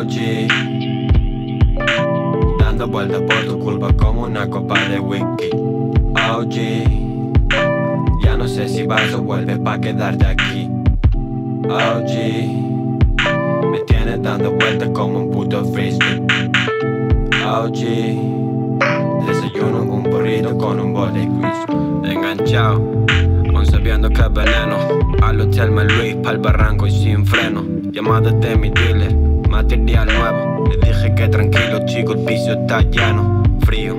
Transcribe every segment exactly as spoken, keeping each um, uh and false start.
O G, dando vueltas por tu culpa como una copa de whisky. O G, ya no sé si vas o vuelves pa' quedarte aquí. O G, me tienes dando vueltas como un puto frisbee. O G, desayuno un burrito con un bol de crisp. Enganchado, aún sabiendo que es veneno. Al hotel me Luis, pa'l barranco y sin freno. Llamadas de mi dealer, material nuevo. Le dije que tranquilo chico, el piso está lleno. Frío,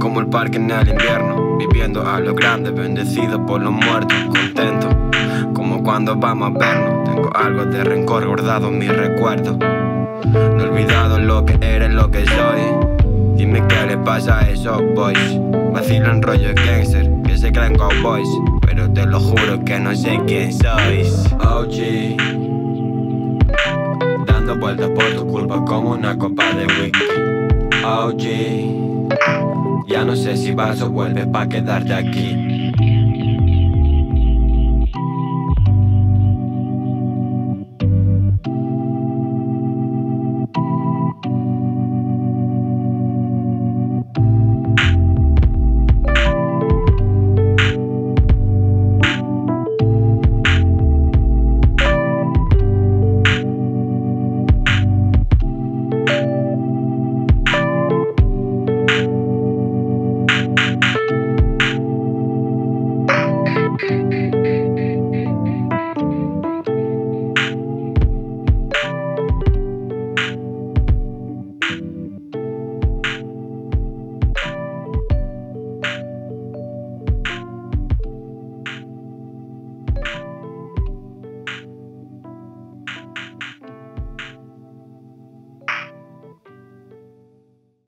como el parque en el invierno. Viviendo a lo grande, bendecido por los muertos. Contento, como cuando vamos a vernos. Tengo algo de rencor guardado en mis recuerdos. No he olvidado lo que era y lo que soy. Dime qué le pasa a esos boys. Vacilan rollo gangster, que se creen cowboys. Pero te lo juro que no sé quién sois. O G, dando vueltas por tu culpa como una copa de whisky. O G, ya no sé si vas o vuelves pa' quedarte aquí.